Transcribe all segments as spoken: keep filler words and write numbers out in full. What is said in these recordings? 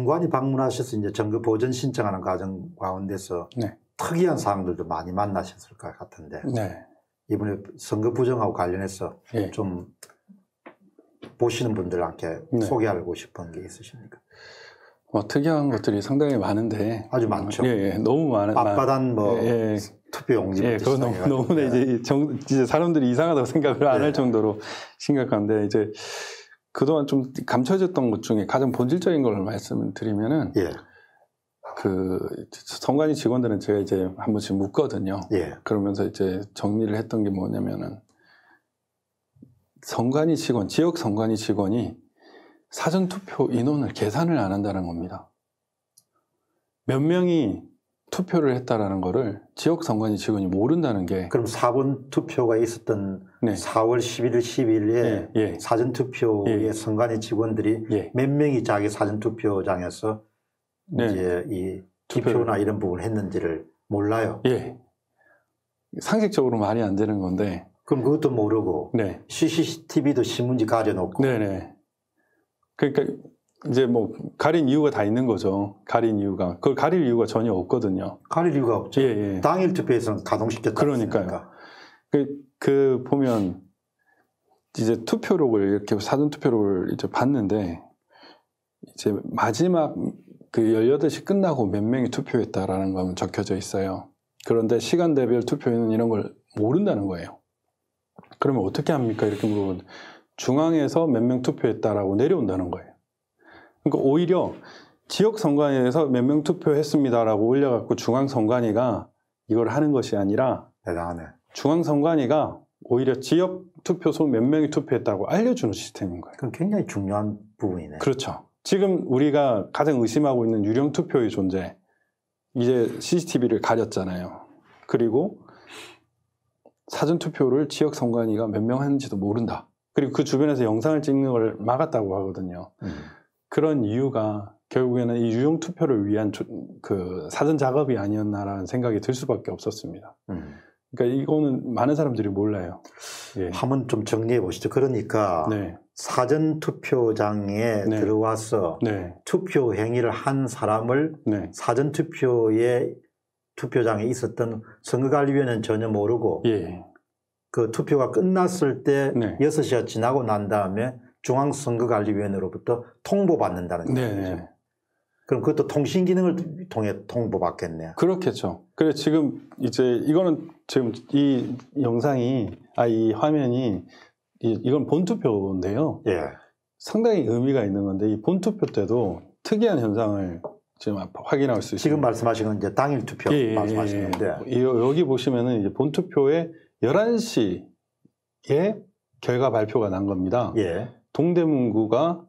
선관위 방문하셔서 이제 정거 보전 신청하는 과정 가운데서 네. 특이한 사항들도 많이 만나셨을 것 같은데 네. 이번에 선거 부정하고 관련해서 네. 좀 보시는 분들한테 네. 소개하고 싶은 게 있으십니까? 뭐 특이한 것들이 상당히 많은데 아주 많죠. 어, 예, 예, 너무 많은. 앞바단 뭐 예, 예. 투표 용지. 예, 그거 너무 너무나 이제, 정, 이제 사람들이 이상하다고 생각을 안 할 예. 정도로 심각한데 이제 그동안 좀 감춰졌던 것 중에 가장 본질적인 걸 말씀을 드리면은 예. 그 선관위 직원들은 제가 이제 한 번씩 묻거든요. 예. 그러면서 이제 정리를 했던 게 뭐냐면은 선관위 직원, 지역 선관위 직원이 사전투표 인원을 계산을 안 한다는 겁니다. 몇 명이 투표를 했다라는 거를 지역 선관위 직원이 모른다는 게 그럼 사 번 투표가 있었던 네. 사월 십일일, 십이일에 예, 예. 사전투표의 예. 선관위 직원들이 예. 몇 명이 자기 사전투표장에서 네. 이제 이 투표나 이런 부분을 했는지를 몰라요. 예. 상식적으로 말이 안 되는 건데 그럼 그것도 모르고 네. 씨씨티비도 신문지 가려놓고 네네. 그러니까 이제 뭐 가린 이유가 다 있는 거죠. 가린 이유가 그걸 가릴 이유가 전혀 없거든요. 가릴 이유가 없죠. 예, 예. 당일 투표에서는 가동시켰다. 그러니까요. 그, 그 보면 이제 투표록을 이렇게 사전 투표록을 이제 봤는데 이제 마지막 그 열여덟 시 끝나고 몇 명이 투표했다라는 거는 적혀져 있어요. 그런데 시간대별 투표는 이런 걸 모른다는 거예요. 그러면 어떻게 합니까? 이렇게 물어보면. 중앙에서 몇 명 투표했다라고 내려온다는 거예요. 그러니까 오히려 지역 선관위에서 몇 명 투표했습니다라고 올려갖고 중앙 선관위가 이걸 하는 것이 아니라 대단하네. 중앙 선관위가 오히려 지역 투표소 몇 명이 투표했다고 알려주는 시스템인 거예요. 그럼 굉장히 중요한 부분이네. 그렇죠. 지금 우리가 가장 의심하고 있는 유령 투표의 존재, 이제 씨씨티비를 가렸잖아요. 그리고 사전 투표를 지역 선관위가 몇 명 하는지도 모른다. 그리고 그 주변에서 영상을 찍는 걸 막았다고 하거든요. 음. 그런 이유가 결국에는 이 유용 투표를 위한 조, 그 사전 작업이 아니었나라는 생각이 들 수밖에 없었습니다. 음. 그러니까 이거는 많은 사람들이 몰라요. 예. 한번 좀 정리해 보시죠. 그러니까 네. 사전 투표장에 네. 들어와서 네. 투표 행위를 한 사람을 네. 사전 투표에 투표장에 있었던 선거관리위원회는 전혀 모르고. 예. 그 투표가 끝났을 때 네. 여섯 시가 지나고 난 다음에 중앙선거관리위원회로부터 통보받는다는 네. 얘기죠. 그럼 그것도 통신 기능을 통해 통보받겠네요. 그렇겠죠. 그래서 지금 이제 이거는 지금 이 영상이 아 이 화면이 이, 이건 본투표인데요. 예. 상당히 의미가 있는 건데 이 본투표 때도 특이한 현상을 지금 확인할 수 있습니다. 지금 말씀하신 건 이제 당일 투표 예, 말씀하시는데 예, 여기 보시면은 이제 본투표에 열한 시에 결과 발표가 난 겁니다. 예. 동대문구가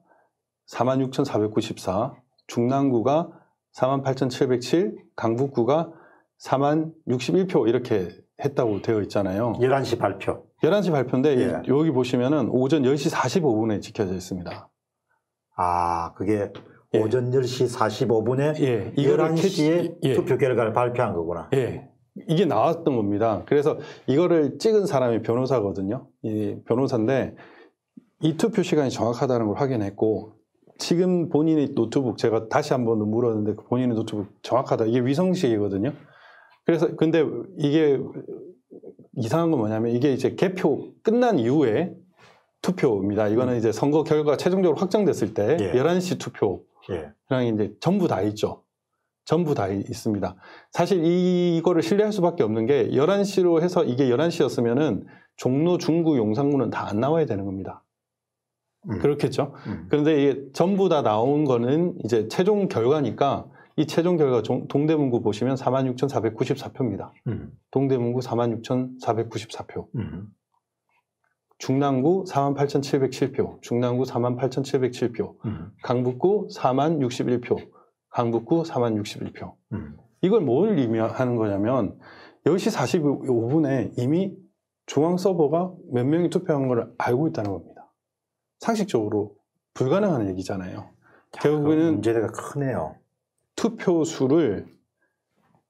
사만 육천사백구십사, 중랑구가 사만 팔천칠백칠, 강북구가 사만 육십일 표 이렇게 했다고 되어 있잖아요. 열한 시 발표. 열한 시 발표인데 예. 여기 보시면은 오전 열 시 사십오 분에 찍혀져 있습니다. 아, 그게 오전 예. 열 시 사십오 분에 예. 열한 시에 예. 투표 결과를 발표한 거구나. 예. 이게 나왔던 겁니다. 그래서 이거를 찍은 사람이 변호사거든요. 이 변호사인데 이 투표 시간이 정확하다는 걸 확인했고 지금 본인의 노트북 제가 다시 한번 물었는데 본인의 노트북 정확하다. 이게 위성식이거든요. 그래서 근데 이게 이상한 건 뭐냐면 이게 이제 개표 끝난 이후에 투표입니다. 이거는 음. 이제 선거 결과가 최종적으로 확정됐을 때 예. 열한 시 투표랑 예. 이제 전부 다 있죠. 전부 다 있습니다. 사실 이거를 신뢰할 수밖에 없는 게 열한 시로 해서 이게 열한 시였으면은 종로, 중구, 용산구는 다 안 나와야 되는 겁니다. 음. 그렇겠죠. 음. 그런데 이게 전부 다 나온 거는 이제 최종 결과니까 이 최종 결과 동대문구 보시면 사만 육천사백구십사 표입니다. 음. 동대문구 사만 육천사백구십사 표. 음. 중랑구 사만 팔천칠백칠 표. 중랑구 사만 팔천칠백칠 표. 음. 강북구 사만 육십일 표. 강북구 사만 육십일 표. 음. 이걸 뭘 의미하는 거냐면 열 시 사십오 분에 이미 중앙 서버가 몇 명이 투표한 걸 알고 있다는 겁니다. 상식적으로 불가능한 얘기잖아요. 야, 결국에는 문제가 크네요. 투표 수를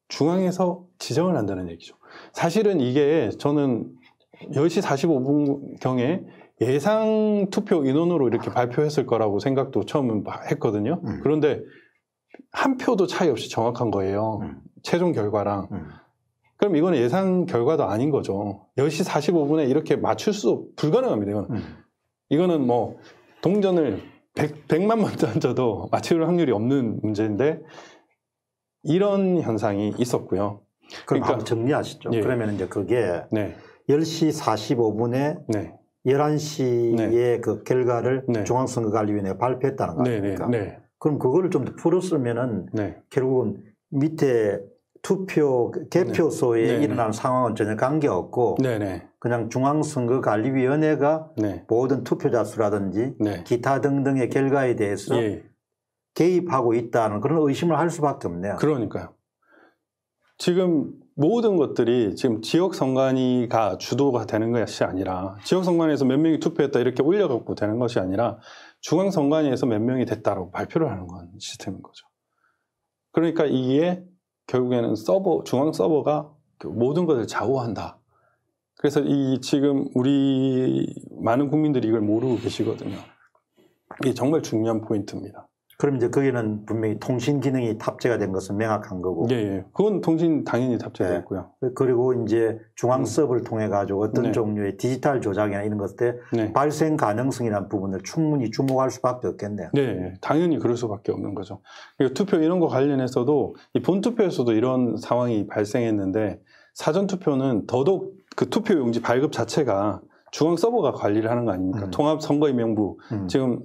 중앙에서 지정을 한다는 얘기죠. 사실은 이게 저는 열 시 사십오 분경에 예상 투표 인원으로 이렇게 발표했을 거라고 생각도 처음은 했거든요. 음. 그런데 한 표도 차이 없이 정확한 거예요. 음. 최종 결과랑. 음. 그럼 이거는 예상 결과도 아닌 거죠. 열 시 사십오 분에 이렇게 맞출 수 불가능합니다. 이건. 음. 이거는 뭐 동전을 백, 백만 번 던져도 맞출 확률이 없는 문제인데 이런 현상이 있었고요. 그럼 그러니까, 정리하시죠. 예. 그러면 이제 그게 네. 열 시 사십오 분에 네. 열한 시에 네. 그 결과를 네. 중앙선거관리위원회가 발표했다는 거 아닙니까? 네. 네. 그럼 그거를 좀 더 풀었으면은 네. 결국은 밑에 투표 개표소에 네. 네. 일어나는 상황은 전혀 관계없고 네. 그냥 중앙선거관리위원회가 네. 모든 투표자 수라든지 네. 기타 등등의 결과에 대해서 예. 개입하고 있다는 그런 의심을 할 수밖에 없네요. 그러니까요. 지금 모든 것들이 지금 지역선관위가 주도가 되는 것이 아니라 지역선관위에서 몇 명이 투표했다 이렇게 올려갖고 되는 것이 아니라 중앙선관위에서 몇 명이 됐다라고 발표를 하는 건 시스템인 거죠. 그러니까 이게 결국에는 서버, 중앙 서버가 모든 것을 좌우한다. 그래서 이 지금 우리 많은 국민들이 이걸 모르고 계시거든요. 이게 정말 중요한 포인트입니다. 그럼 이제 거기는 분명히 통신 기능이 탑재가 된 것은 명확한 거고. 예, 예. 그건 통신 당연히 탑재되어 예. 있고요. 그리고 이제 중앙 서버를 통해 가지고 어떤 네. 종류의 디지털 조작이나 이런 것들에 네. 발생 가능성이라는 부분을 충분히 주목할 수밖에 없겠네요. 네, 당연히 그럴 수밖에 없는 거죠. 그리고 투표 이런 거 관련해서도 이 본투표에서도 이런 상황이 발생했는데 사전투표는 더더욱 그 투표용지 발급 자체가 중앙 서버가 관리를 하는 거 아닙니까? 음. 통합선거임명부 음. 지금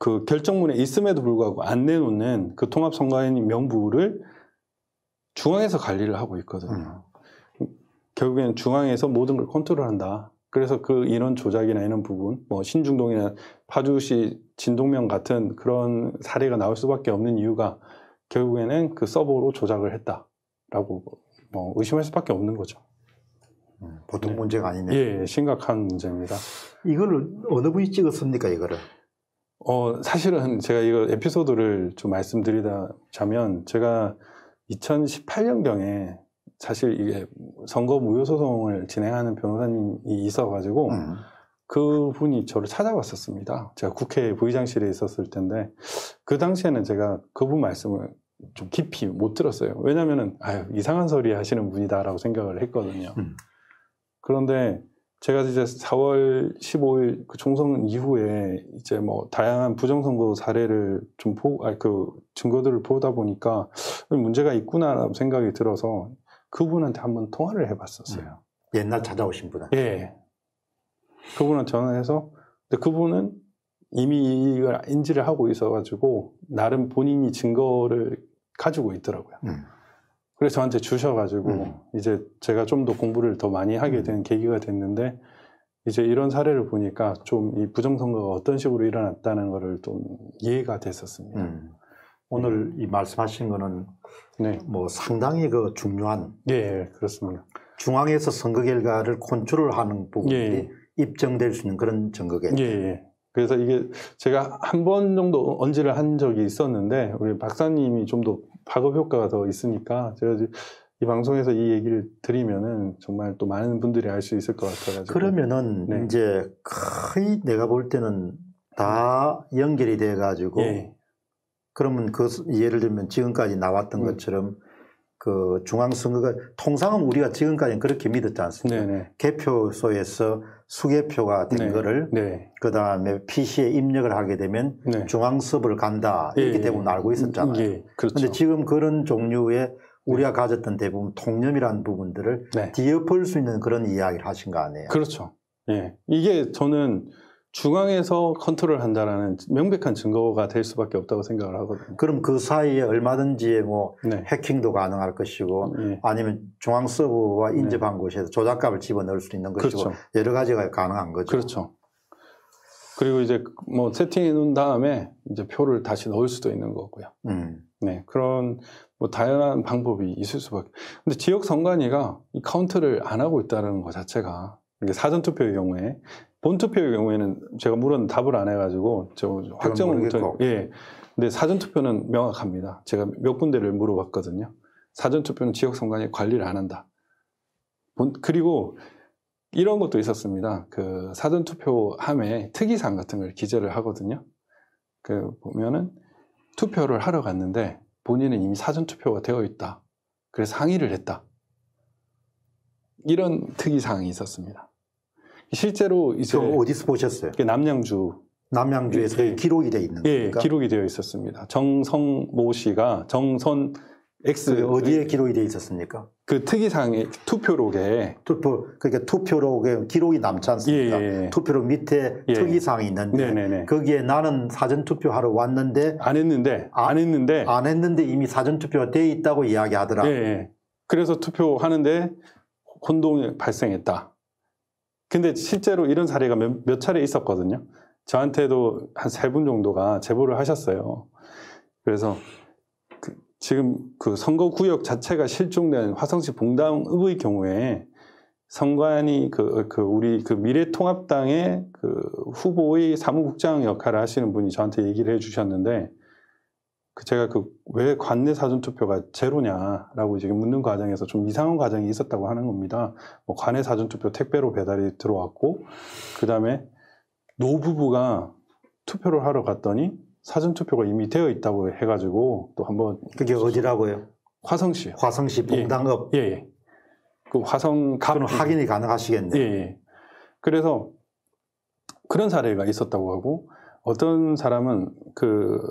그 결정문에 있음에도 불구하고 안 내놓는 그 통합선관위 명부를 중앙에서 관리를 하고 있거든요. 음. 결국에는 중앙에서 모든 걸 컨트롤한다. 그래서 그 인원 조작이나 이런 부분, 뭐 신중동이나 파주시 진동면 같은 그런 사례가 나올 수밖에 없는 이유가 결국에는 그 서버로 조작을 했다라고 뭐 의심할 수밖에 없는 거죠. 음, 보통 네. 문제가 아니네요. 예, 예, 심각한 문제입니다. 이거를 어느 분이 찍었습니까, 이거를? 어, 사실은 제가 이거 에피소드를 좀 말씀드리자면 제가 이천십팔 년경에 사실 이게 선거 무효소송을 진행하는 변호사님이 있어가지고 음. 그분이 저를 찾아왔었습니다. 제가 국회 부의장실에 있었을 텐데 그 당시에는 제가 그분 말씀을 좀 깊이 못 들었어요. 왜냐면은 아유, 이상한 소리 하시는 분이다라고 생각을 했거든요. 음. 그런데 제가 이제 사월 십오일 그 총선 이후에 이제 뭐 다양한 부정선거 사례를 좀 보, 아니 그 증거들을 보다 보니까 문제가 있구나라는 생각이 들어서 그분한테 한번 통화를 해봤었어요. 음. 옛날 찾아오신 분한테? 예. 그분한테 전화해서 근데 그분은 이미 이걸 인지를 하고 있어가지고 나름 본인이 증거를 가지고 있더라고요. 음. 그래서 저한테 주셔가지고 음. 이제 제가 좀 더 공부를 더 많이 하게 된 음. 계기가 됐는데 이제 이런 사례를 보니까 좀 이 부정선거가 어떤 식으로 일어났다는 거를 좀 이해가 됐었습니다. 음. 오늘 네. 이 말씀하신 거는 네. 뭐 상당히 그 중요한 예, 그렇습니다. 중앙에서 선거 결과를 컨트롤하는 부분들이 예. 입증될 수 있는 그런 증거겠죠. 예. 그래서 이게 제가 한 번 정도 언질을 한 적이 있었는데 우리 박사님이 좀 더 파급 효과가 더 있으니까 제가 이 방송에서 이 얘기를 드리면은 정말 또 많은 분들이 알 수 있을 것 같아가지고 그러면은 네. 이제 거의 내가 볼 때는 다 연결이 돼가지고 예. 그러면 그 예를 들면 지금까지 나왔던 음. 것처럼 그 중앙선거가 통상은 우리가 지금까지는 그렇게 믿었지 않습니까? 네네. 개표소에서 수개표가 된 네. 거를 네. 그 다음에 피씨에 입력을 하게 되면 네. 중앙서버를 간다 이렇게 예. 대부분 알고 있었잖아요. 그런데 예. 그렇죠. 지금 그런 종류의 우리가 네. 가졌던 대부분 통념이라는 부분들을 네. 뒤엎을 수 있는 그런 이야기를 하신 거 아니에요? 그렇죠. 예. 이게 저는 중앙에서 컨트롤한다라는 명백한 증거가 될 수밖에 없다고 생각을 하거든요. 그럼 그 사이에 얼마든지 뭐 네. 해킹도 가능할 것이고 네. 아니면 중앙 서버와 인접한 네. 곳에서 조작값을 집어넣을 수 있는 것이고 그렇죠. 여러 가지가 가능한 거죠. 그렇죠. 그리고 이제 뭐 세팅해 놓은 다음에 이제 표를 다시 넣을 수도 있는 거고요. 음. 네, 그런 뭐 다양한 방법이 있을 수밖에. 근데 지역 선관위가 이 카운트를 안 하고 있다는 것 자체가 사전 투표의 경우에. 본투표의 경우에는 제가 물은 답을 안 해가지고 저 확정을 못했고 예. 근데 사전투표는 명확합니다. 제가 몇 군데를 물어봤거든요. 사전투표는 지역선관위 관리를 안 한다. 그리고 이런 것도 있었습니다. 그 사전투표함에 특이사항 같은 걸 기재를 하거든요. 그 보면은 투표를 하러 갔는데 본인은 이미 사전투표가 되어 있다. 그래서 항의를 했다. 이런 특이사항이 있었습니다. 실제로 이제 어디서 보셨어요? 남양주. 남양주에서 예, 기록이 되어 있는 겁니까? 예, 기록이 되어 있었습니다. 정성 모 씨가 정선 X 그 어디에 기록이 되어 있었습니까? 그 특이사항의 투표록에 투표 그러니까 투표록에 기록이 남지 않습니까? 예, 예. 투표록 밑에 예. 특이사항이 있는데 네네네. 거기에 나는 사전 투표하러 왔는데 안 했는데 아, 안 했는데 안 했는데 이미 사전 투표가 돼 있다고 이야기하더라. 예, 예. 그래서 투표하는데 혼동이 발생했다. 근데 실제로 이런 사례가 몇, 몇 차례 있었거든요. 저한테도 한 세 분 정도가 제보를 하셨어요. 그래서 그 지금 그 선거구역 자체가 실종된 화성시 봉담읍의 경우에 선관위 그, 그 우리 그 미래통합당의 그 후보의 사무국장 역할을 하시는 분이 저한테 얘기를 해주셨는데 그 제가 그 왜 관내 사전투표가 제로냐라고 지금 묻는 과정에서 좀 이상한 과정이 있었다고 하는 겁니다. 뭐 관내 사전투표 택배로 배달이 들어왔고 그 다음에 노부부가 투표를 하러 갔더니 사전투표가 이미 되어 있다고 해가지고 또 한번 그게 어디라고요? 화성시요. 화성시 봉당읍. 예. 예. 그 화성갑. 그럼 확인이 가능하시겠네요. 예. 그래서 그런 사례가 있었다고 하고 어떤 사람은 그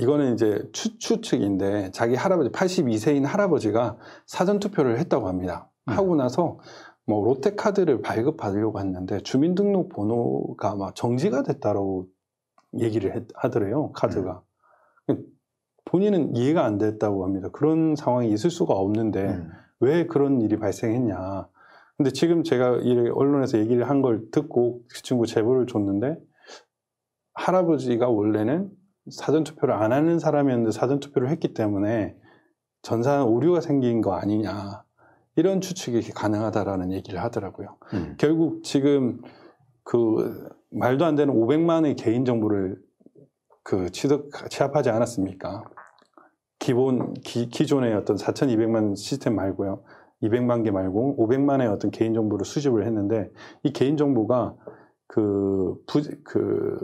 이거는 이제 추, 추측인데 자기 할아버지 팔십이 세인 할아버지가 사전투표를 했다고 합니다. 음. 하고 나서 뭐 롯데카드를 발급받으려고 했는데 주민등록번호가 막 정지가 됐다고 얘기를 했, 하더래요. 카드가. 음. 본인은 이해가 안 됐다고 합니다. 그런 상황이 있을 수가 없는데 음. 왜 그런 일이 발생했냐. 근데 지금 제가 언론에서 얘기를 한 걸 듣고 그 친구 제보를 줬는데 할아버지가 원래는 사전투표를 안 하는 사람이었는데 사전투표를 했기 때문에 전산 오류가 생긴 거 아니냐. 이런 추측이 가능하다라는 얘기를 하더라고요. 음. 결국 지금 그 말도 안 되는 오백만의 개인정보를 그 취득, 취합하지 않았습니까? 기본, 기, 기존의 어떤 사천이백만 시스템 말고요. 이백만 개 말고 오백만의 어떤 개인정보를 수집을 했는데 이 개인정보가 그, 부, 그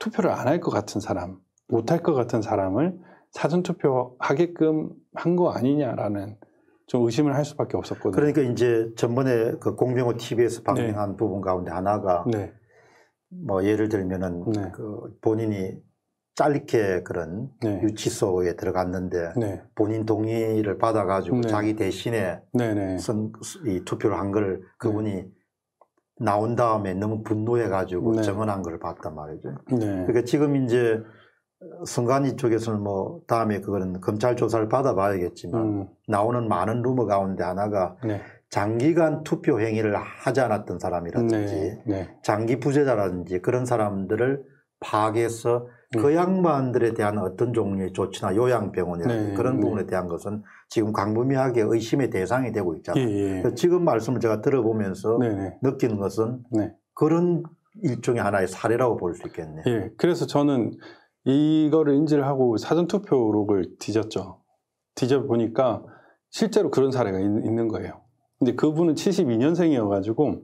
투표를 안 할 것 같은 사람, 못 할 것 같은 사람을 사전투표 하게끔 한 거 아니냐라는 좀 의심을 할 수밖에 없었거든요. 그러니까 이제 전번에 그 공병호 티비에서 방영한 네. 부분 가운데 하나가 네. 뭐 예를 들면은 네. 그 본인이 짧게 그런 네. 유치소에 들어갔는데 네. 본인 동의를 받아가지고 네. 자기 대신에 네. 네. 선, 이 투표를 한 걸 그분이 네. 나온 다음에 너무 분노해가지고 네. 증언한 걸 봤단 말이죠. 네. 그러니까 지금 이제 선관위 쪽에서는 뭐 다음에 그거는 검찰 조사를 받아봐야겠지만 음. 나오는 많은 루머 가운데 하나가 네. 장기간 투표 행위를 하지 않았던 사람이라든지 네. 네. 장기 부재자라든지 그런 사람들을 파악해서 음. 그 양반들에 대한 어떤 종류의 조치나 요양병원이라든지 네. 그런 부분에 네. 대한 것은 지금 광범위하게 의심의 대상이 되고 있잖아요. 예, 예. 지금 말씀을 제가 들어보면서 네, 네. 느끼는 것은 네. 그런 일종의 하나의 사례라고 볼 수 있겠네요. 예. 그래서 저는 이거를 인지를 하고 사전투표록을 뒤졌죠. 뒤져보니까 실제로 그런 사례가 있, 있는 거예요. 근데 그분은 칠십이 년생이어가지고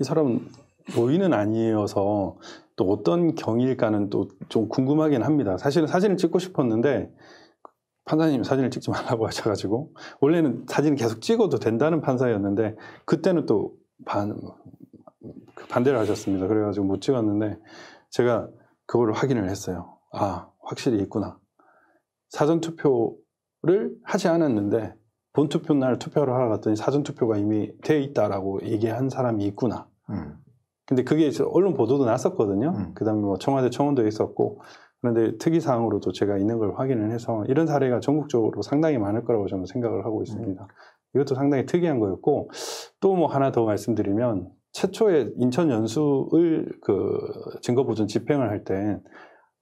이 사람은 노인은 아니어서 또 어떤 경위일까는 또 좀 궁금하긴 합니다. 사실은 사진을 찍고 싶었는데 판사님이 사진을 찍지 말라고 하셔가지고 원래는 사진을 계속 찍어도 된다는 판사였는데 그때는 또 반, 반대를 하셨습니다. 그래가지고 못 찍었는데 제가 그걸 확인을 했어요. 아, 확실히 있구나. 사전투표를 하지 않았는데 본투표 날 투표를 하러 갔더니 사전투표가 이미 돼 있다라고 얘기한 사람이 있구나. 음. 근데 그게 언론 보도도 났었거든요. 음. 그 다음에 뭐 청와대 청원도 있었고 그런데 특이사항으로도 제가 있는 걸 확인을 해서 이런 사례가 전국적으로 상당히 많을 거라고 저는 생각을 하고 있습니다. 음. 이것도 상당히 특이한 거였고 또 뭐 하나 더 말씀드리면 최초에 인천 연수을 그 증거보존 집행을 할 때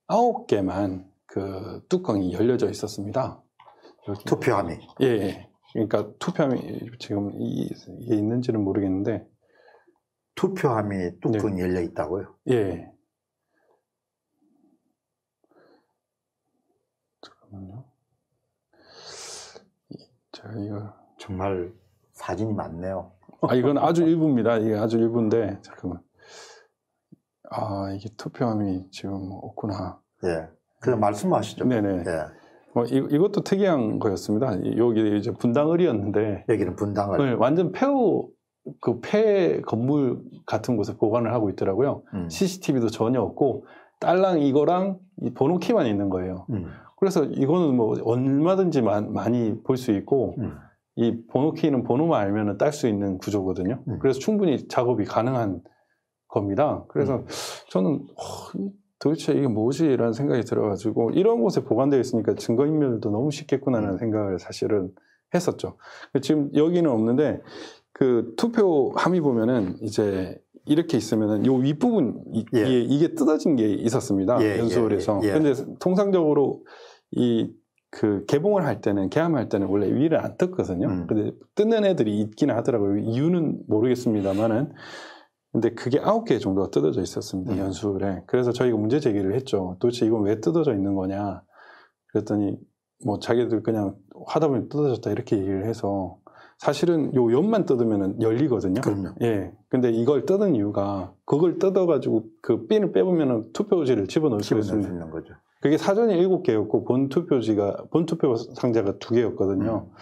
아홉 개만 그 뚜껑이 열려져 있었습니다. 투표함이. 예, 예. 그러니까 투표함이 지금 이게 있는지는 모르겠는데 투표함이 뚜껑이 네. 열려 있다고요? 예. 잠깐만요. 제가 이거 정말 사진이 많네요. 아, 이건 아주 일부입니다. 이게 아주 일부인데, 잠깐만. 아, 이게 투표함이 지금 없구나. 예. 그냥 말씀하시죠. 네네. 예. 어, 이, 이것도 특이한 거였습니다. 여기 이제 분당을이었는데 여기는 분당을. 네, 완전 폐허 그 폐 건물 같은 곳에 보관을 하고 있더라고요. 음. 씨씨티비도 전혀 없고 딸랑 이거랑 이 번호키만 있는 거예요. 음. 그래서 이거는 뭐 얼마든지 마, 많이 볼 수 있고 음. 이 번호키는 번호만 알면은 딸 수 있는 구조거든요. 음. 그래서 충분히 작업이 가능한 겁니다. 그래서 음. 저는 어, 도대체 이게 뭐지? 라는 생각이 들어가지고 이런 곳에 보관되어 있으니까 증거인멸도 너무 쉽겠구나라는 음. 생각을 사실은 했었죠. 지금 여기는 없는데 그 투표 함의 보면은 이제 이렇게 있으면은 요 윗부분 예. 이게, 이게 뜯어진 게 있었습니다. 예, 연수홀에서. 예, 예, 예. 근데 통상적으로 이 그 개봉을 할 때는 개함할 때는 원래 위를 안 뜯거든요. 음. 근데 뜯는 애들이 있긴 하더라고요. 이유는 모르겠습니다만은. 근데 그게 아홉 개 정도가 뜯어져 있었습니다. 음. 연수홀에. 그래서 저희가 문제 제기를 했죠. 도대체 이건 왜 뜯어져 있는 거냐. 그랬더니 뭐 자기들 그냥 하다 보니 뜯어졌다 이렇게 얘기를 해서 사실은 요 옆만 뜯으면 열리거든요. 그럼요. 예. 근데 이걸 뜯은 이유가 그걸 뜯어가지고 그 핀을 빼보면 투표지를 집어넣을 수 있는 거죠. 그게 사전에 일곱 개였고 본 투표지가, 본 투표 상자가 두 개였거든요. 음.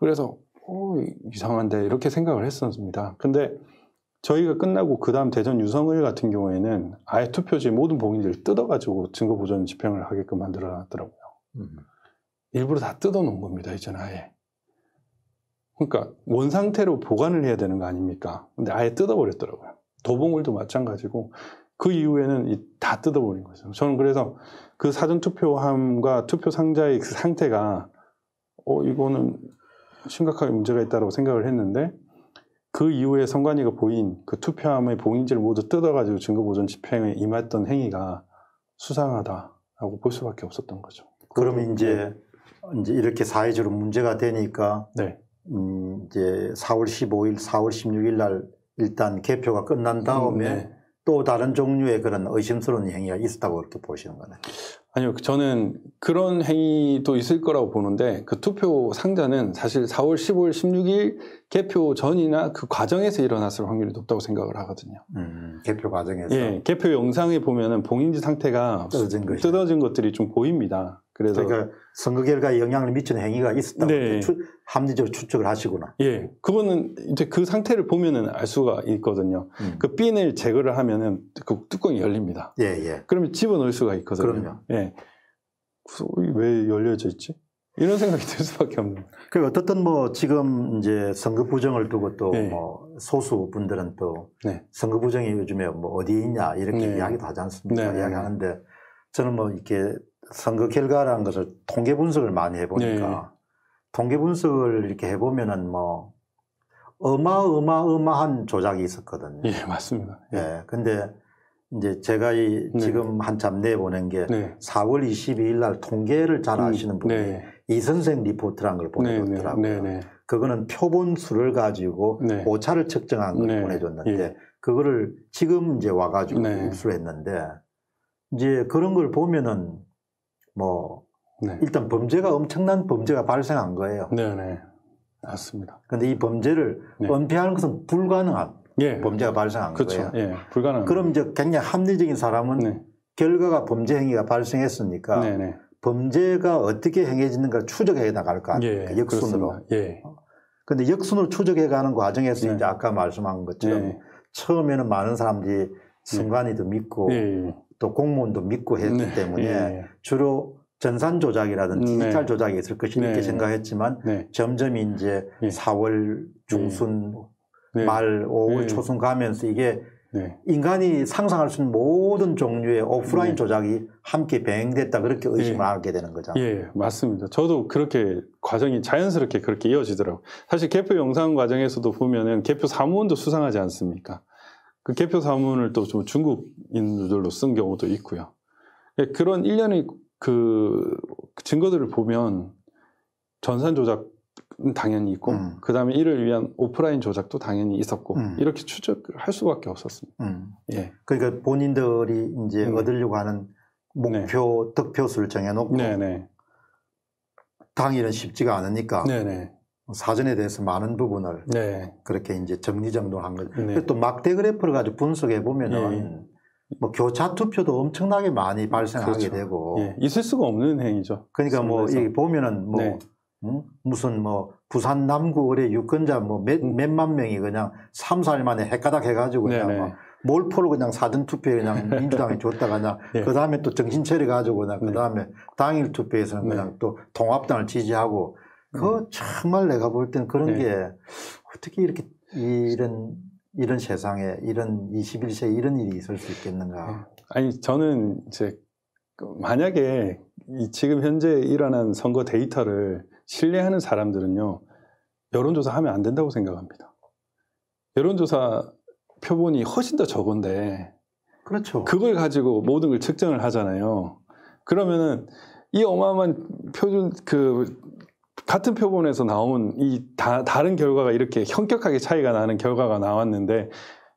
그래서, 어, 이상한데 이렇게 생각을 했었습니다. 근데 저희가 끝나고 그 다음 대전 유성을 같은 경우에는 아예 투표지 모든 봉인지를 뜯어가지고 증거보존 집행을 하게끔 만들어 놨더라고요. 음. 일부러 다 뜯어 놓은 겁니다, 이제는 아예. 그러니까 원 상태로 보관을 해야 되는 거 아닙니까? 근데 아예 뜯어버렸더라고요. 도봉을도 마찬가지고 그 이후에는 다 뜯어버린 거죠. 저는 그래서 그 사전투표함과 투표 상자의 그 상태가 어 이거는 심각하게 문제가 있다고 생각을 했는데 그 이후에 선관위가 보인 그 투표함의 봉인지를 모두 뜯어가지고 증거보존 집행에 임했던 행위가 수상하다라고 볼 수밖에 없었던 거죠. 그럼 이제, 이제 이렇게 사회적으로 문제가 되니까 네. 음, 이제 사월 십오일, 사월 십육일 날 일단 개표가 끝난 다음에 음, 네. 또 다른 종류의 그런 의심스러운 행위가 있었다고 이렇게 보시는 거네요. 아니요, 저는 그런 행위도 있을 거라고 보는데 그 투표 상자는 사실 사월 십오일, 십육일 개표 전이나 그 과정에서 일어났을 확률이 높다고 생각을 하거든요. 음, 개표 과정에서. 예, 개표 영상에 보면은 봉인지 상태가 뜯어진, 뜯어진 것들이 좀 보입니다. 그래서 그러니까 선거 결과에 영향을 미치는 행위가 있었다고 네. 추, 합리적으로 추측을 하시구나. 예, 그거는 이제 그 상태를 보면은 알 수가 있거든요. 음. 그 핀을 제거를 하면은 그 뚜껑이 열립니다. 예, 예. 그러면 집어넣을 수가 있거든요. 그럼요. 예. 왜 열려져 있지? 이런 생각이 들 수밖에 없는. 그 어떻든 뭐 지금 이제 선거 부정을 두고 또 네. 뭐 소수 분들은 또 네. 선거 부정이 요즘에 뭐 어디 있냐 이렇게 네. 이야기도 하지 않습니까? 네. 이야기하는데 저는 뭐 이렇게. 선거 결과라는 것을 통계 분석을 많이 해보니까 네. 통계 분석을 이렇게 해보면은 뭐 어마어마어마한 조작이 있었거든요. 예, 맞습니다. 예, 예 근데 이제 제가 이 네. 지금 한참 내보낸 게 네. 사월 이십이일 날 통계를 잘 아시는 분이 네. 이선생 리포트라는 걸 보내줬더라고요. 네, 네, 네, 네. 그거는 표본 수를 가지고 네. 오차를 측정한 걸 네. 보내줬는데 예. 그거를 지금 이제 와가지고 네. 입수를 했는데 이제 그런 걸 보면은 뭐 네. 일단 범죄가 엄청난 범죄가 발생한 거예요. 네네 맞습니다. 그런데 이 범죄를 네. 은폐하는 것은 불가능한 예. 범죄가 발생한 그쵸. 거예요. 예. 불가능. 그럼 이제 굉장히 합리적인 사람은 네. 결과가 범죄 행위가 발생했으니까 네네. 범죄가 어떻게 행해지는가 추적해 나갈 거 아니에요. 예. 역순으로. 그런데 예. 역순으로 추적해 가는 과정에서 네. 이제 아까 말씀한 것처럼 예. 처음에는 많은 사람들이 선관위도 네. 믿고. 예. 또 공무원도 믿고 했기 네. 때문에 예. 주로 전산 조작이라든지 네. 디지털 조작이 있을 것이니 네. 이렇게 생각했지만 네. 점점 이제 네. 사월 중순 네. 말 오월 네. 초순 가면서 이게 네. 인간이 상상할 수 있는 모든 종류의 오프라인 네. 조작이 함께 병행됐다 그렇게 의심을 네. 하게 되는 거잖아요. 예, 맞습니다. 저도 그렇게 과정이 자연스럽게 그렇게 이어지더라고요. 사실 개표 영상 과정에서도 보면은 개표 사무원도 수상하지 않습니까? 그 개표 사문을 또 좀 중국인들로 쓴 경우도 있고요. 그런 일련의 그 증거들을 보면 전산 조작은 당연히 있고 음. 그 다음에 이를 위한 오프라인 조작도 당연히 있었고 음. 이렇게 추적할 수밖에 없었습니다. 음. 예. 그러니까 본인들이 이제 음. 얻으려고 하는 목표, 네. 득표수를 정해놓고 네네. 당일은 쉽지가 않으니까 네네. 사전에 대해서 많은 부분을 네. 그렇게 이제 정리정돈한 거죠. 네. 또 막대 그래프를 가지고 분석해 보면은 네. 뭐 교차 투표도 엄청나게 많이 발생하게 그렇죠. 되고 예, 있을 수가 없는 행위죠. 그러니까 뭐 이 보면은 뭐 네. 음? 무슨 뭐 부산 남구 의뢰 유권자 뭐 몇, 음. 몇만 명이 그냥 삼, 사일 만에 헷가닥 해가지고 그냥 막 몰포로 그냥 사전 투표에 그냥 민주당이 줬다가 그냥 네. 그 다음에 또 정신 차려가지고 그냥 그 다음에 네. 당일 투표에서는 네. 그냥 또 통합당을 지지하고 음. 그 정말 내가 볼 땐 그런 네. 게 어떻게 이렇게 이런 이런 세상에 이런 이십일 세에 이런 일이 있을 수 있겠는가? 아니 저는 이제 만약에 이 지금 현재 일어난 선거 데이터를 신뢰하는 사람들은요 여론조사 하면 안 된다고 생각합니다. 여론조사 표본이 훨씬 더 적은데 그렇죠. 그걸 가지고 모든 걸 측정을 하잖아요. 그러면은 이 어마어마한 표준 그 같은 표본에서 나온 이 다, 다른 결과가 이렇게 현격하게 차이가 나는 결과가 나왔는데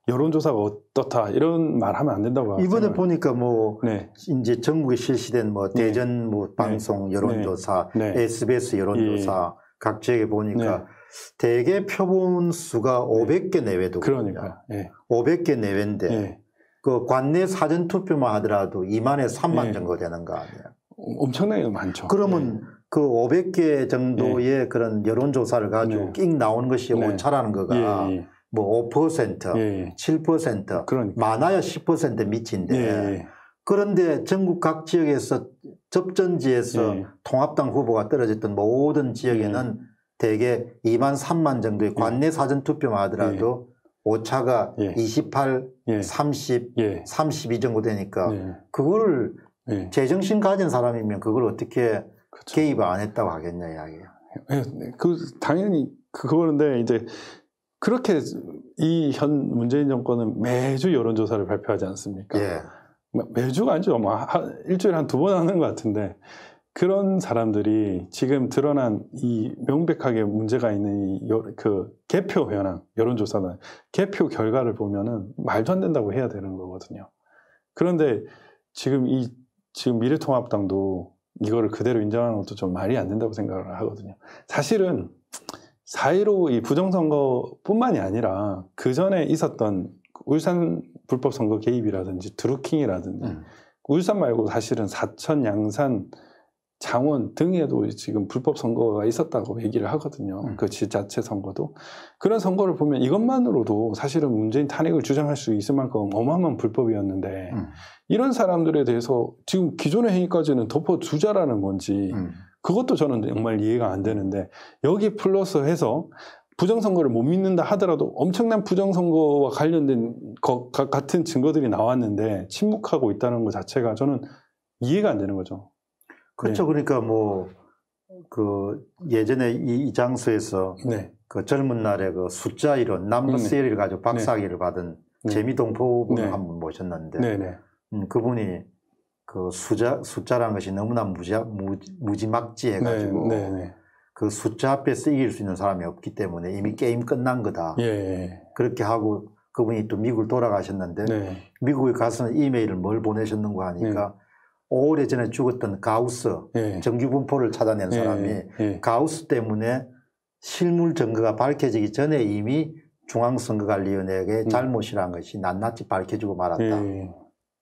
여론조사가 어떻다 이런 말 하면 안 된다고 이번에 생각을. 보니까 뭐 네. 이제 전국에 실시된 뭐 네. 대전 뭐 방송 네. 여론조사, 네. 에스비에스 여론조사 예. 각 지역에 보니까 네. 대개 표본 수가 오백 개 내외도 그러니까 예. 오백 개 내외인데 예. 그 관내 사전 투표만 하더라도 이만에서 삼만 예. 정도 되는 거 아니에요? 엄청나게 많죠. 그러면 예. 그 오백 개 정도의 네. 그런 여론조사를 가지고 네. 끽 나오는 것이 네. 오차라는 거가 예, 예. 뭐 오 퍼센트, 예, 예. 칠 퍼센트, 그러니까. 많아야 십 퍼센트 미친데 예, 예. 그런데 전국 각 지역에서 접전지에서 예. 통합당 후보가 떨어졌던 모든 지역에는 예. 대개 이만, 삼만 정도의 관내 예. 사전투표만 하더라도 예. 오차가 예. 이십팔, 예. 삼십, 예. 삼십이 정도 되니까 예. 그걸 예. 제정신 가진 사람이면 그걸 어떻게 그렇죠. 개입 안 했다고 하겠냐 이야기예요. 예, 그 당연히 그거인데 이제 그렇게 이 현 문재인 정권은 매주 여론조사를 발표하지 않습니까? 예. 매주가 아니죠. 일주일에 한두 번 하는 것 같은데 그런 사람들이 지금 드러난 이 명백하게 문제가 있는 이 여, 그 개표 현황, 여론조사는 개표 결과를 보면은 말도 안 된다고 해야 되는 거거든요. 그런데 지금 이 지금 미래통합당도 이거를 그대로 인정하는 것도 좀 말이 안 된다고 생각을 하거든요. 사실은 사 일오 이 부정선거뿐만이 아니라 그 전에 있었던 울산 불법선거 개입이라든지 드루킹이라든지 음. 울산 말고 사실은 사천, 양산, 창원 등에도 지금 불법선거가 있었다고 얘기를 하거든요. 음. 그 지자체 선거도. 그런 선거를 보면 이것만으로도 사실은 문재인 탄핵을 주장할 수 있을 만큼 어마어마한 불법이었는데 음. 이런 사람들에 대해서 지금 기존의 행위까지는 덮어주자라는 건지 음. 그것도 저는 정말 이해가 안 되는데 여기 플러스해서 부정선거를 못 믿는다 하더라도 엄청난 부정선거와 관련된 것 같은 증거들이 나왔는데 침묵하고 있다는 것 자체가 저는 이해가 안 되는 거죠. 그렇죠. 네. 그러니까 뭐 그 예전에 이, 이 장소에서 네. 그 젊은 날에 그 숫자 이론 넘버 시리를 가지고 박사학위를 네. 받은 네. 재미동포 분을 네. 한 분 모셨는데 네. 네. 음, 그분이 그 숫자, 숫자라는 것이 너무나 무자, 무, 무지막지해가지고 네, 네, 네. 그 숫자 앞에서 이길 수 있는 사람이 없기 때문에 이미 게임 끝난 거다. 예, 예. 그렇게 하고 그분이 또 미국을 돌아가셨는데 네. 미국에 가서는 이메일을 뭘 보내셨는가 하니까 네. 오래전에 죽었던 가우스 예. 정규분포를 찾아낸 사람이 예, 예. 가우스 때문에 실물 증거가 밝혀지기 전에 이미 중앙선거관리위원회의 음. 잘못이라는 것이 낱낱이 밝혀지고 말았다. 예, 예.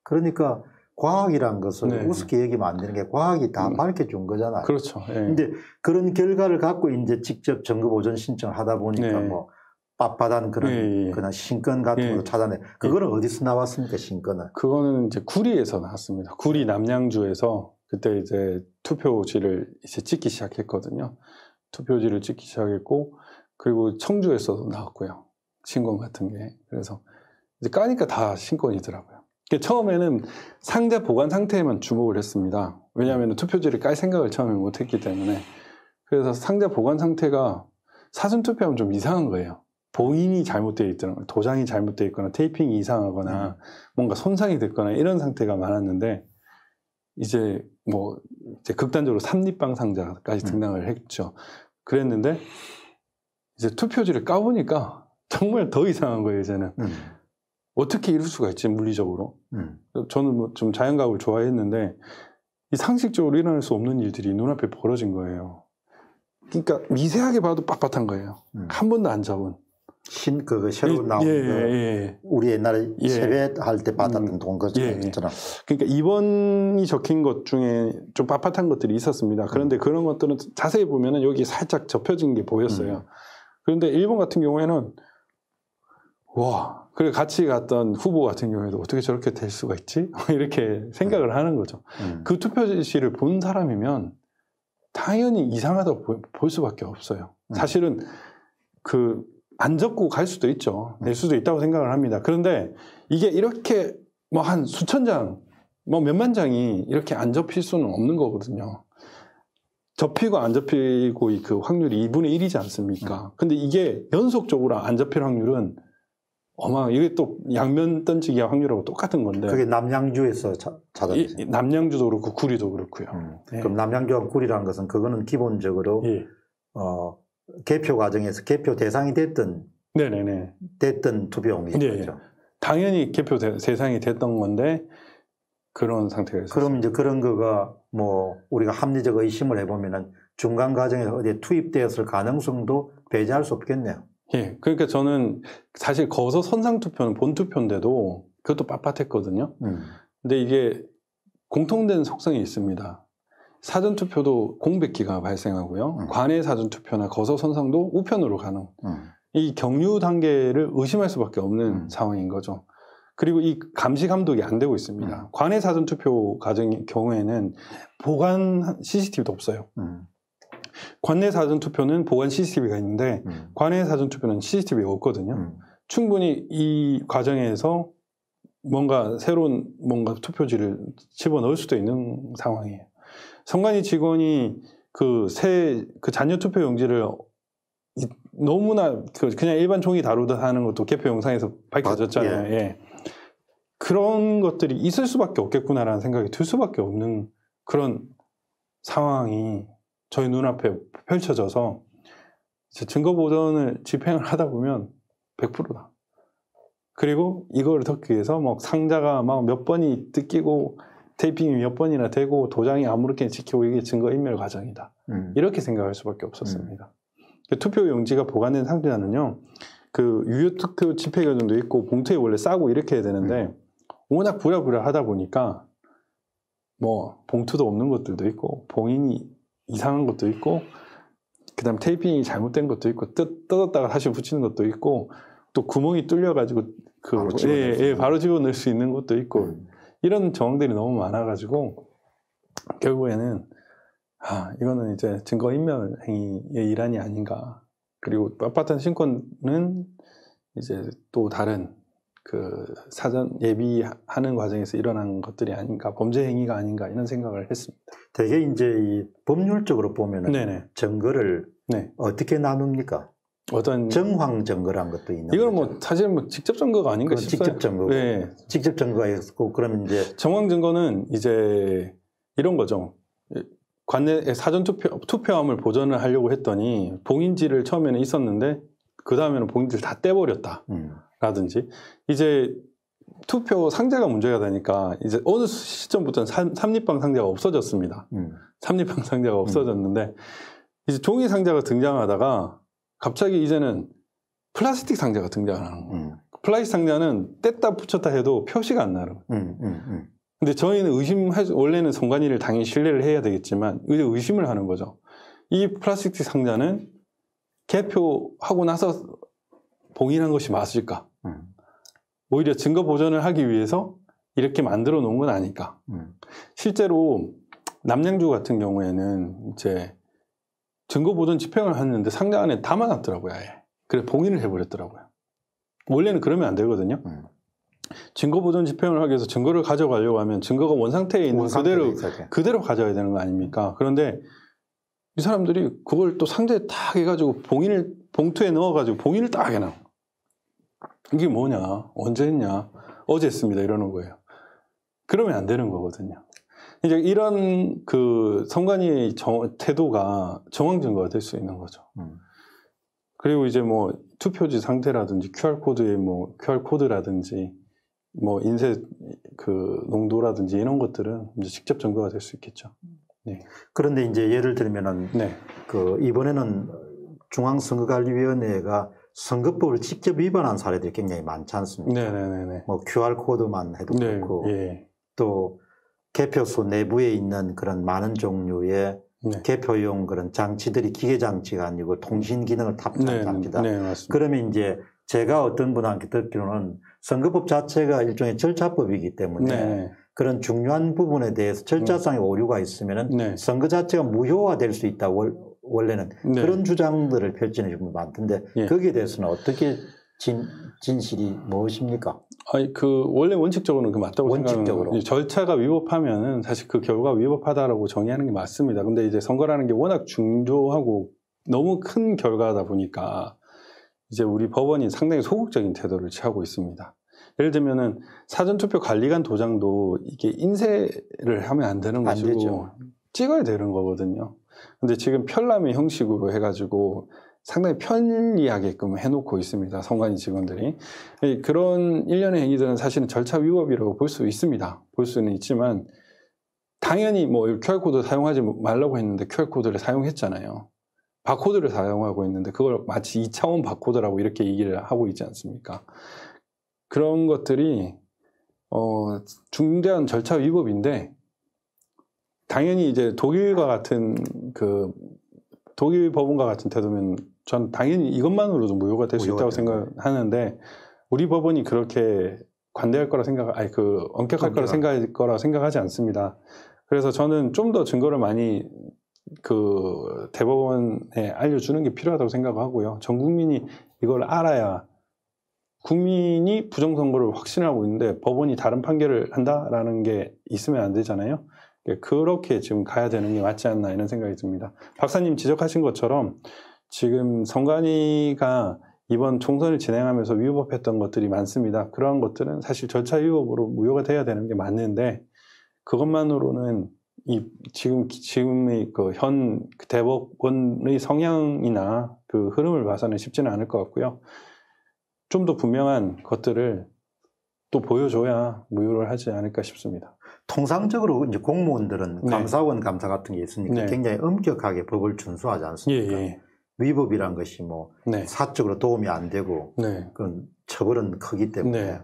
그러니까 과학이란 것을 네. 우습게 여기면 안 되는 게 과학이 다 음. 밝혀준 거잖아요. 그렇죠. 예. 근데 그런 결과를 갖고 이제 직접 정급 보존 신청을 하다 보니까 예. 뭐 빳빳한 그런, 예. 그런 신권 같은 예. 것도 찾아내. 그거는 예. 어디서 나왔습니까, 신권은? 그거는 이제 구리에서 나왔습니다. 구리 남양주에서 그때 이제 투표지를 이제 찍기 시작했거든요. 투표지를 찍기 시작했고, 그리고 청주에서도 나왔고요. 신권 같은 게. 그래서 이제 까니까 다 신권이더라고요. 처음에는 상자 보관 상태에만 주목을 했습니다. 왜냐하면 투표지를 깔 생각을 처음에 못했기 때문에. 그래서 상자 보관 상태가 사전 투표하면 좀 이상한 거예요. 봉인이 잘못되어 있더라고요. 도장이 잘못되어 있거나 테이핑이 이상하거나 뭔가 손상이 됐거나 이런 상태가 많았는데 이제 뭐 이제 극단적으로 삼립방 상자까지 등장을 했죠. 그랬는데 이제 투표지를 까보니까 정말 더 이상한 거예요. 이제는. 음. 어떻게 이럴 수가 있지, 물리적으로. 음. 저는 뭐 좀 자연과학을 좋아했는데 이 상식적으로 일어날 수 없는 일들이 눈앞에 벌어진 거예요. 그러니까 미세하게 봐도 빳빳한 거예요. 음. 한 번도 안 잡은. 신 그거 새로 나온 예, 예, 예. 우리 옛날에 예. 세배할 때 받았던 음, 돈 거죠. 예, 있잖아. 그러니까 입원이 적힌 것 중에 좀 빳빳한 것들이 있었습니다. 그런데 음. 그런 것들은 자세히 보면은 여기 살짝 접혀진 게 보였어요. 음. 그런데 일본 같은 경우에는 와, 그래 같이 갔던 후보 같은 경우에도 어떻게 저렇게 될 수가 있지? 이렇게 생각을 음. 하는 거죠. 음. 그 투표지시를 본 사람이면 당연히 이상하다고 보, 볼 수밖에 없어요. 음. 사실은 그 안 적고 갈 수도 있죠. 낼 수도 있다고 생각을 합니다. 그런데 이게 이렇게 뭐 한 수천 장, 뭐 몇만 장이 이렇게 안 접힐 수는 없는 거거든요. 접히고 안 접히고 그 확률이 이분의 일이지 않습니까? 근데 이게 연속적으로 안 접힐 확률은 어마, 이게 또 양면 던지기 확률하고 똑같은 건데. 그게 남양주에서 찾았어요. 남양주도 그렇고 구리도 그렇고요. 음. 예. 그럼 남양주와 구리라는 것은 그거는 기본적으로 예. 어. 개표 과정에서 개표 대상이 됐던 네네네. 됐던 투표용이죠. 네. 당연히 개표 대, 대상이 됐던 건데 그런 상태가 있어요. 그럼 이제 그런 거가 뭐 우리가 합리적 의심을 해보면은 중간 과정에서 어디에 투입되었을 가능성도 배제할 수 없겠네요. 예, 그러니까 저는 사실 거기서 선상 투표는 본 투표인데도 그것도 빳빳했거든요. 음. 근데 이게 공통된 속성이 있습니다. 사전투표도 공백기가 발생하고요. 음. 관외 사전투표나 거서 선상도 우편으로 가는 음. 이 경유 단계를 의심할 수밖에 없는 음. 상황인 거죠. 그리고 이 감시 감독이 안 되고 있습니다. 음. 관외 사전투표 과정의 경우에는 보관 씨씨티비도 없어요. 음. 관내 사전투표는 보관 씨씨티비가 있는데 음. 관외 사전투표는 씨씨티비가 없거든요. 음. 충분히 이 과정에서 뭔가 새로운 뭔가 투표지를 집어넣을 수도 있는 상황이에요. 선관위 직원이 그 새, 그 잔여 투표 용지를 너무나 그 그냥 일반 종이 다루듯 하는 것도 개표 영상에서 밝혀졌잖아요. 아, 예. 예. 그런 것들이 있을 수밖에 없겠구나라는 생각이 들 수밖에 없는 그런 상황이 저희 눈앞에 펼쳐져서 증거보전을 집행을 하다 보면 백 퍼센트다. 그리고 이걸 덮기 위해서 막 상자가 막 몇 번이 뜯기고 테이핑이 몇 번이나 되고 도장이 아무렇게 찍히고 이게 증거인멸 과정이다. 음. 이렇게 생각할 수밖에 없었습니다. 음. 투표 용지가 보관된 상자는요. 그 유효 투표 집회 과정도 있고 봉투에 원래 싸고 이렇게 해야 되는데 음. 워낙 부랴부랴 하다 보니까 뭐 봉투도 없는 것들도 있고 봉인이 이상한 것도 있고 그다음 테이핑이 잘못된 것도 있고 뜯, 뜯었다가 다시 붙이는 것도 있고 또 구멍이 뚫려가지고 그 바로 집어넣을 수, 예, 예, 바로 집어넣을 수 있는 것도 있고 음. 이런 정황들이 너무 많아가지고 결국에는 아 이거는 이제 증거인멸 행위의 일환이 아닌가. 그리고 빳빳한 신권은 이제 또 다른 그 사전 예비하는 과정에서 일어난 것들이 아닌가, 범죄 행위가 아닌가 이런 생각을 했습니다. 되게 이제 이 법률적으로 보면은 네네. 증거를 네. 어떻게 나눕니까? 어떤 정황 증거란 것도 있는 이건 뭐 사실 뭐 직접 증거가 아닌가 싶어요. 직접 증거. 네, 직접 증거가 있고 그럼 이제 정황 증거는 이제 이런 거죠. 관내 사전 투표 투표함을 보존을 하려고 했더니 봉인지를 처음에는 있었는데 그 다음에는 봉인지를 다 떼버렸다. 라든지 음. 이제 투표 상자가 문제가 되니까 이제 어느 시점부터는 삼, 삼립방 상자가 없어졌습니다. 음. 삼립방 상자가 없어졌는데 음. 이제 종이 상자가 등장하다가 갑자기 이제는 플라스틱 상자가 등장하는 거예요. 음. 플라스틱 상자는 뗐다 붙였다 해도 표시가 안 나요. 음, 음, 음. 근데 저희는 의심할, 원래는 선관위를 당연히 신뢰를 해야 되겠지만 이제 의심을 하는 거죠. 이 플라스틱 상자는 개표하고 나서 봉인한 것이 맞을까? 음. 오히려 증거 보존을 하기 위해서 이렇게 만들어 놓은 건 아닐까? 음. 실제로 남양주 같은 경우에는 이제 증거보존 집행을 했는데 상자 안에 담아놨더라고요. 아예. 그래서 봉인을 해버렸더라고요. 원래는 그러면 안 되거든요. 음. 증거보존 집행을 하기 위해서 증거를 가져가려고 하면 증거가 원상태에 있는 그대로 그대로 가져야 되는 거 아닙니까? 그런데 이 사람들이 그걸 또 상자에 딱 해가지고 봉인을 봉투에 넣어가지고 봉인을 딱 해놔. 이게 뭐냐? 언제 했냐? 어제 했습니다. 이러는 거예요. 그러면 안 되는 거거든요. 이제 이런 그 선관위의 정, 태도가 정황 증거가 될 수 있는 거죠. 음. 그리고 이제 뭐 투표지 상태라든지 큐알코드의 뭐 큐알코드라든지 뭐 인쇄 그 농도라든지 이런 것들은 이제 직접 증거가 될 수 있겠죠. 네. 그런데 이제 예를 들면은 네. 그 이번에는 중앙선거관리위원회가 선거법을 직접 위반한 사례들이 굉장히 많지 않습니까? 네네네. 뭐 큐알코드만 해도 네, 그렇고 예. 또 개표소 내부에 있는 그런 많은 종류의 네. 개표용 그런 장치들이 기계장치가 아니고 통신 기능을 탑재한 장치다. 네, 맞습니다. 그러면 이제 제가 어떤 분한테 듣기로는 선거법 자체가 일종의 절차법이기 때문에 네. 그런 중요한 부분에 대해서 절차상의 네. 오류가 있으면 네. 선거 자체가 무효화될 수 있다. 원래는 네. 그런 주장들을 펼치는 분이 많던데 예. 거기에 대해서는 어떻게 진, 진실이 무엇입니까? 아니 그 원래 원칙적으로는 그 맞다고 원칙적으로. 생각하는 절차가 위법하면은 사실 그 결과가 위법하다라고 정의하는 게 맞습니다. 근데 이제 선거라는 게 워낙 중요하고 너무 큰 결과다 보니까 이제 우리 법원이 상당히 소극적인 태도를 취하고 있습니다. 예를 들면은 사전투표 관리관 도장도 이게 인쇄를 하면 안 되는 것이고 안 되죠. 찍어야 되는 거거든요. 근데 지금 편람의 형식으로 해가지고 상당히 편리하게끔 해놓고 있습니다. 선관위 직원들이. 그런 일련의 행위들은 사실은 절차 위법이라고 볼 수 있습니다. 볼 수는 있지만 당연히 뭐 큐알코드 사용하지 말라고 했는데 큐알코드를 사용했잖아요. 바코드를 사용하고 있는데 그걸 마치 이 차원 바코드라고 이렇게 얘기를 하고 있지 않습니까? 그런 것들이 어, 중대한 절차 위법인데 당연히 이제 독일과 같은 그 독일 법원과 같은 태도면 전 당연히 이것만으로도 무효가 될 수 있다고 생각하는데 우리 법원이 그렇게 관대할 거라 생각, 아니 그 엄격할 거라 생각할 거라 생각하지 않습니다. 그래서 저는 좀 더 증거를 많이 그 대법원에 알려주는 게 필요하다고 생각하고요. 전 국민이 이걸 알아야 국민이 부정선거를 확신하고 있는데 법원이 다른 판결을 한다라는 게 있으면 안 되잖아요. 그렇게 지금 가야 되는 게 맞지 않나 이런 생각이 듭니다. 박사님 지적하신 것처럼 지금 선관위가 이번 총선을 진행하면서 위법했던 것들이 많습니다. 그러한 것들은 사실 절차 위법으로 무효가 돼야 되는 게 맞는데 그것만으로는 이 지금 지금의 그 현 대법원의 성향이나 그 흐름을 봐서는 쉽지는 않을 것 같고요. 좀 더 분명한 것들을 또 보여줘야 무효를 하지 않을까 싶습니다. 통상적으로 이제 공무원들은 네. 감사원 감사 같은 게 있으니까 네. 굉장히 엄격하게 법을 준수하지 않습니까? 예, 예. 위법이란 것이 뭐 네. 사적으로 도움이 안 되고 네. 그런 처벌은 크기 때문에. 네.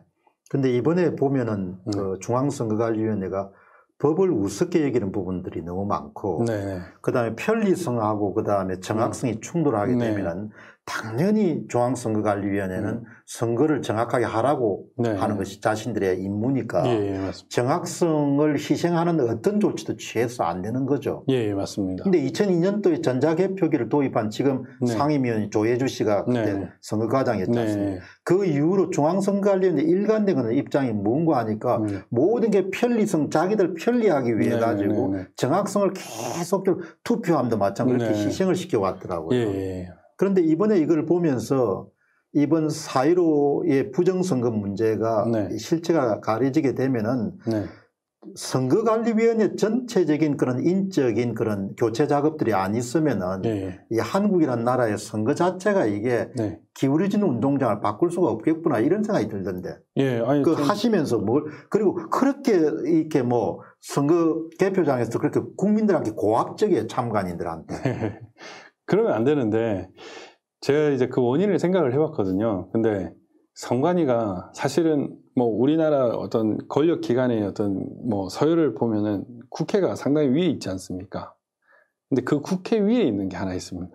근데 이번에 보면은 네. 그 중앙선거관리위원회가 법을 우습게 여기는 부분들이 너무 많고 네. 그다음에 편리성하고 그다음에 정확성이 충돌하게 네. 되면은 당연히 중앙선거관리위원회는 음. 선거를 정확하게 하라고 네. 하는 것이 자신들의 임무니까 예, 예, 정확성을 희생하는 어떤 조치도 취해서 안 되는 거죠. 예, 예 맞습니다. 근데 이천이 년도에 전자개표기를 도입한 지금 네. 상임위원 조해주 씨가 그때 네. 선거과장이었지 않습니까? 네. 그 이후로 중앙선거관리위원회 일관된 거는 입장이 뭔가 하니까 네. 모든 게 편리성, 자기들 편리하기 위해 네, 가지고 네, 네, 네. 정확성을 계속 투표함도 마찬가지로 네. 희생을 시켜왔더라고요. 예, 예. 그런데 이번에 이걸 보면서 이번 사 일오의 부정선거 문제가 네. 실체가 가려지게 되면은 네. 선거관리위원회 전체적인 그런 인적인 그런 교체 작업들이 안 있으면은 네. 이 한국이란 나라의 선거 자체가 이게 네. 기울어지는 운동장을 바꿀 수가 없겠구나 이런 생각이 들던데. 예, 아니, 그 전... 하시면서 뭘 그리고 그렇게 이렇게 뭐 선거 개표장에서 그렇게 국민들한테 고압적이에요 참관인들한테. 그러면 안 되는데 제가 이제 그 원인을 생각을 해봤거든요. 근데 선관위가 사실은 뭐 우리나라 어떤 권력기관의 어떤 뭐 서열을 보면은 국회가 상당히 위에 있지 않습니까? 근데 그 국회 위에 있는 게 하나 있습니다.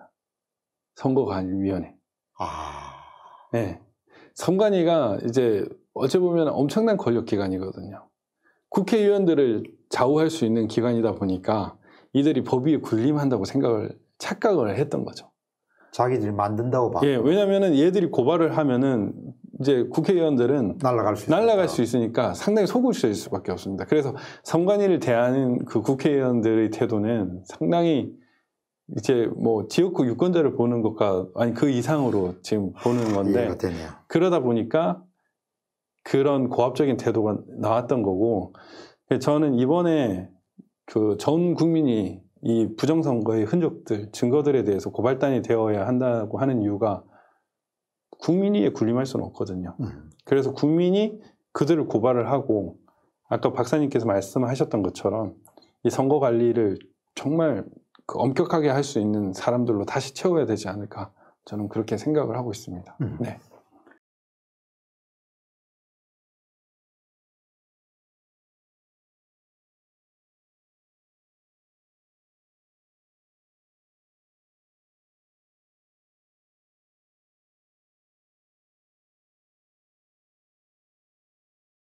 선거관리위원회. 아, 네. 선관위가 이제 어찌 보면 엄청난 권력기관이거든요. 국회의원들을 좌우할 수 있는 기관이다 보니까 이들이 법 위에 군림한다고 생각을. 착각을 했던 거죠. 자기들이 만든다고 봐. 예, 왜냐면은 얘들이 고발을 하면은 이제 국회의원들은 날아갈 수 날아갈 수 있으니까 상당히 소극적일 수밖에 없습니다. 그래서 선관위를 대하는 그 국회의원들의 태도는 상당히 이제 뭐 지역구 유권자를 보는 것과 아니 그 이상으로 지금 보는 건데 이해가 되네요. 그러다 보니까 그런 고압적인 태도가 나왔던 거고 저는 이번에 그 전 국민이 이 부정선거의 흔적들, 증거들에 대해서 고발단이 되어야 한다고 하는 이유가 국민이에 군림할 수는 없거든요. 음. 그래서 국민이 그들을 고발을 하고 아까 박사님께서 말씀하셨던 것처럼 이 선거관리를 정말 그 엄격하게 할 수 있는 사람들로 다시 채워야 되지 않을까 저는 그렇게 생각을 하고 있습니다. 음. 네.